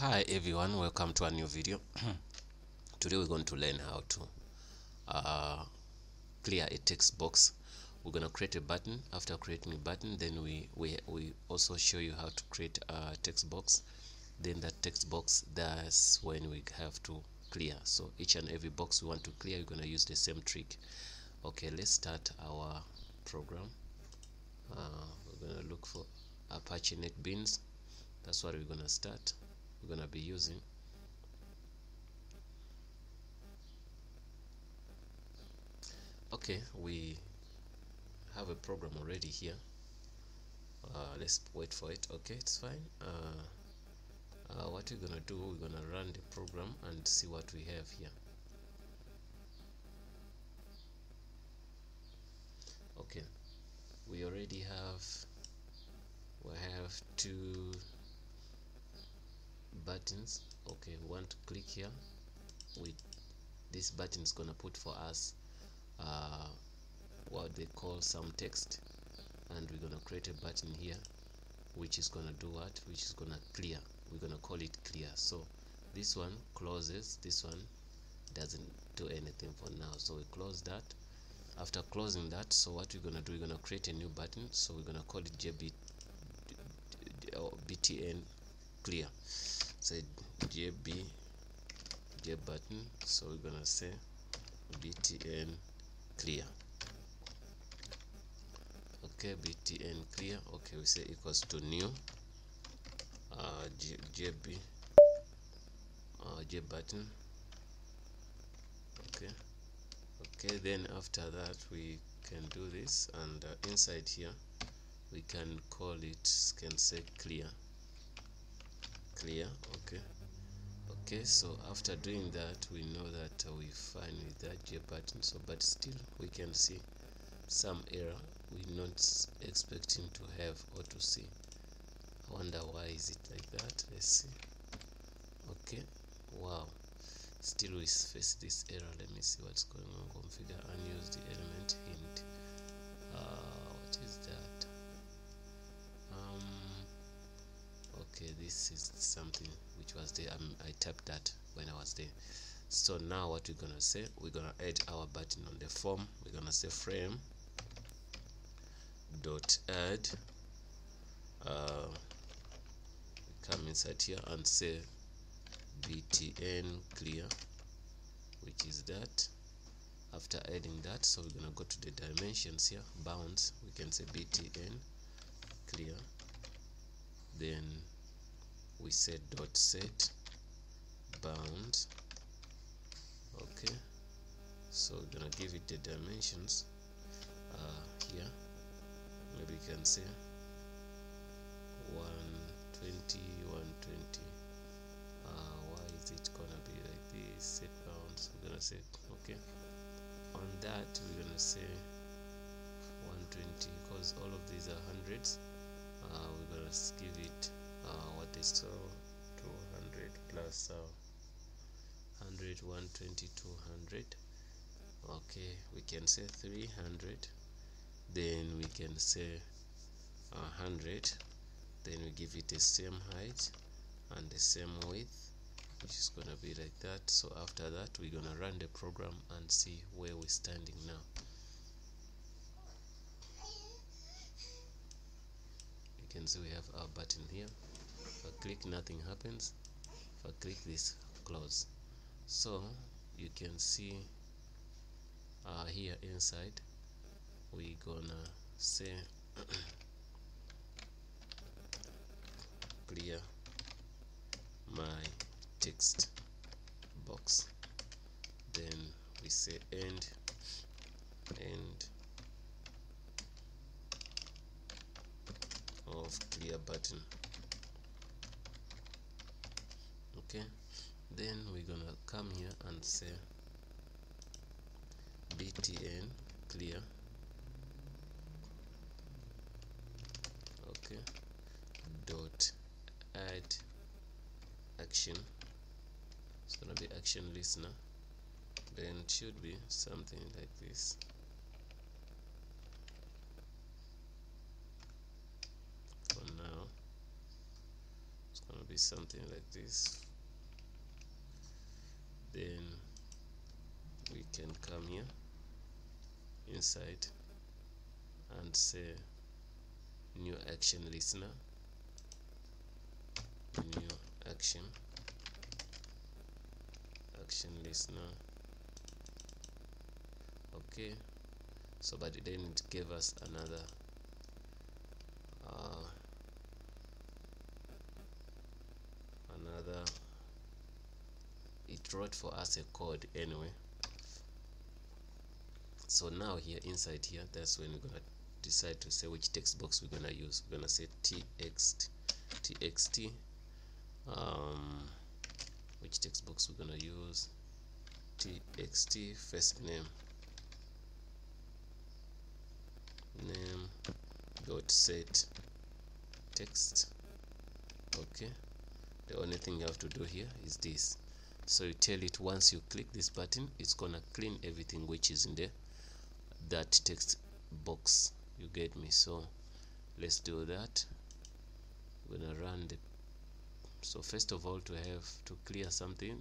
Hi everyone, welcome to a new video. Today we're going to learn how to clear a text box. We're going to create a button. After creating a button, then we also show you how to create a text box. Then that text box, that's when we have to clear. So each and every box we want to clear, we're going to use the same trick. Okay, let's start our program. We're going to look for Apache NetBeans. That's what we're going to start. We're going to be using. Okay, we have a program already here. Let's wait for it. Okay, it's fine. What we're going to do, we're going to run the program and see what we have here. Okay, we already have, we have two buttons. Okay, we want to click here. With this button is gonna put for us what they call some text, and we're gonna create a button here which is gonna do what, which is gonna clear. We're gonna call it clear. So this one closes, this one doesn't do anything for now, so we close that. After closing that, so what we're gonna do, we're gonna create a new button. So we're gonna call it JButton clear. So JButton, so we're gonna say button clear. Okay, button clear. Okay, we say equals to new JButton. Okay, okay, then after that we can do this, and inside here we can call it, can say clear. Okay, so after doing that, we know that we fine with that JButton. So but still we can see some error we're not expecting to have or to see. I wonder why is it like that. Let's see. Okay, wow, still we face this error. Let me see what's going on. Configure unused element hint. What is that? Okay, this is something which was there. I tapped that when I was there. So now what we're gonna say, we're gonna add our button on the form. We're gonna say frame dot add, come inside here and say btn clear, which is that. After adding that, so we're gonna go to the dimensions here, bounds. We can say btn clear, then we set dot set bound. Okay, so we're gonna give it the dimensions here. Maybe you can say 120 120. Why is it gonna be like this? Set bounds, we're gonna set. Okay, on that we're gonna say 120 because all of these are hundreds. We're gonna give it what is so 200 plus 100, 120, 200. Okay, we can say 300, then we can say 100, then we give it the same height and the same width, which is gonna be like that. So after that we're gonna run the program and see where we're standing now. You can see we have our button here. If I click, nothing happens. If I click this, close. So you can see here inside we gonna say clear my text box, then we say end of clear button. Okay, then we're gonna come here and say btn clear. Okay, dot add action. It's gonna be action listener, then it should be something like this. It's going to be something like this. Then we can come here inside and say new action listener, new action, action listener. Okay, so but then it gave us another it wrote for us a code anyway. So now here inside here, that's when we're gonna decide to say which text box we're gonna use. We're gonna say txt, which text box we're gonna use, txt first name dot set text. Okay, the only thing you have to do here is this. So you tell it once you click this button, it's gonna clean everything which is in there, that text box. You get me? So let's do that. We're gonna run the. So first of all, to have to clear something,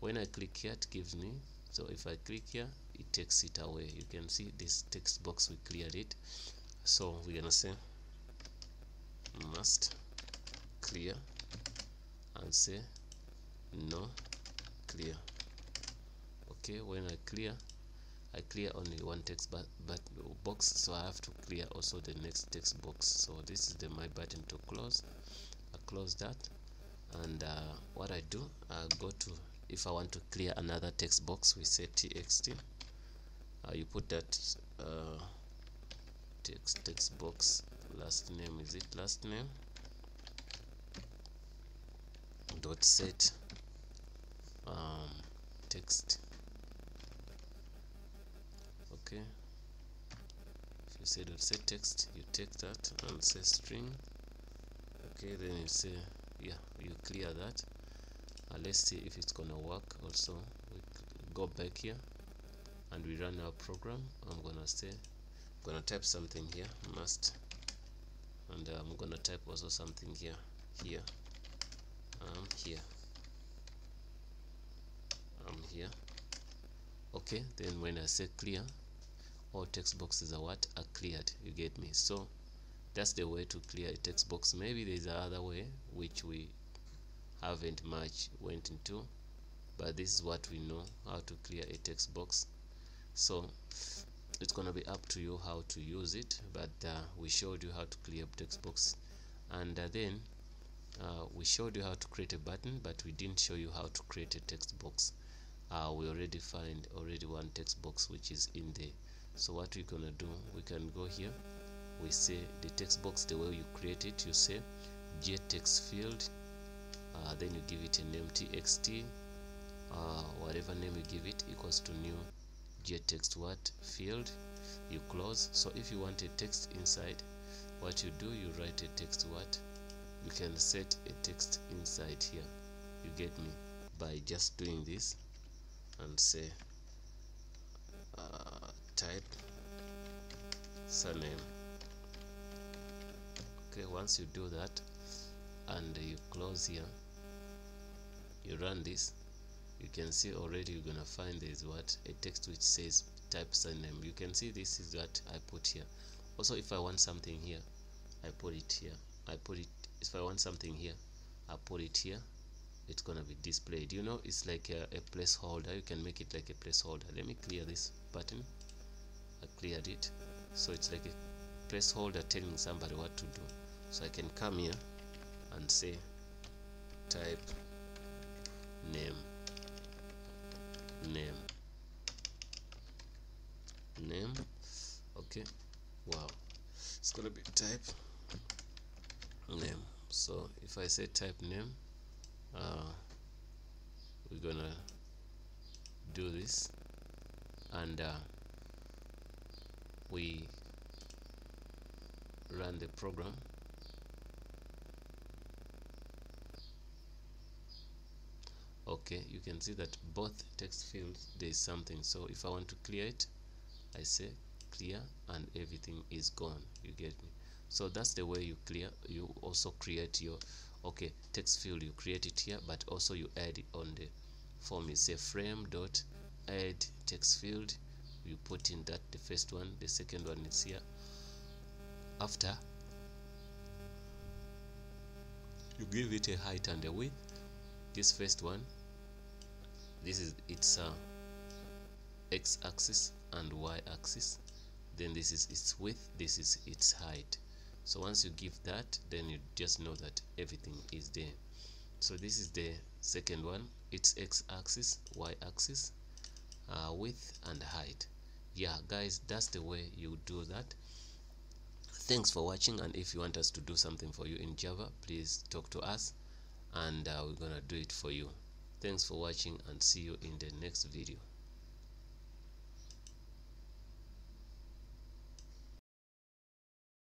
when I click here, it gives me. So if I click here, it takes it away. You can see this text box, we cleared it. So we're gonna say must clear and say no clear. Okay, when I clear only one text box, so I have to clear also the next text box. So this is the my button to close. I close that, and what I do, I go to, if I want to clear another text box, we say txt. You put that text box last name, is it last name dot set text. Okay, if you say dot set text, you take that and say string. Okay, then you say, yeah, you clear that. Let's see if it's gonna work. Also we go back here and we run our program. I'm gonna say, I'm gonna type something here, must, and I'm gonna type also something here, here. Okay, then when I say clear, all text boxes are what? Are cleared. You get me? So that's the way to clear a text box. Maybe there's another way which we haven't much went into, but this is what we know, how to clear a text box. So it's gonna be up to you how to use it, but we showed you how to clear a text box, and then we showed you how to create a button, but we didn't show you how to create a text box. We already find one text box which is in there. So what we're gonna do, we can go here, we say the text box, the way you create it, you say JText field, then you give it a name, txt, whatever name you give it equals to new JText what field. You close. So if you want a text inside, what you do, you write a text what. You can set a text inside here, you get me, by just doing this and say type surname. Okay, once you do that and you close here, you run this, you can see already you're gonna find there is what? A text which says type surname. You can see this is what I put here. Also if I want something here, I put it here. If I want something here, I put it here. It's gonna be displayed. You know, it's like a placeholder. You can make it like a placeholder. Let me clear this button. I cleared it. So it's like a placeholder telling somebody what to do. So I can come here and say type name. Okay, wow, it's gonna be type name. So if I say type name, we're gonna do this, and we run the program. Okay, you can see that both text fields there's something. So if I want to clear it, I say clear and everything is gone. You get me? So that's the way you clear. You also create your Okay, text field you create it here, but also you add it on the form. You say frame dot add text field, you put in that the first one, the second one is here. After you give it a height and a width. This first one, this is its x-axis and y-axis, then this is its width, this is its height. So once you give that, then you just know that everything is there. So this is the second one, its x-axis, y-axis, width and height. Yeah guys, that's the way you do that. Thanks for watching, and if you want us to do something for you in Java, please talk to us, and we're gonna do it for you. Thanks for watching, and see you in the next video.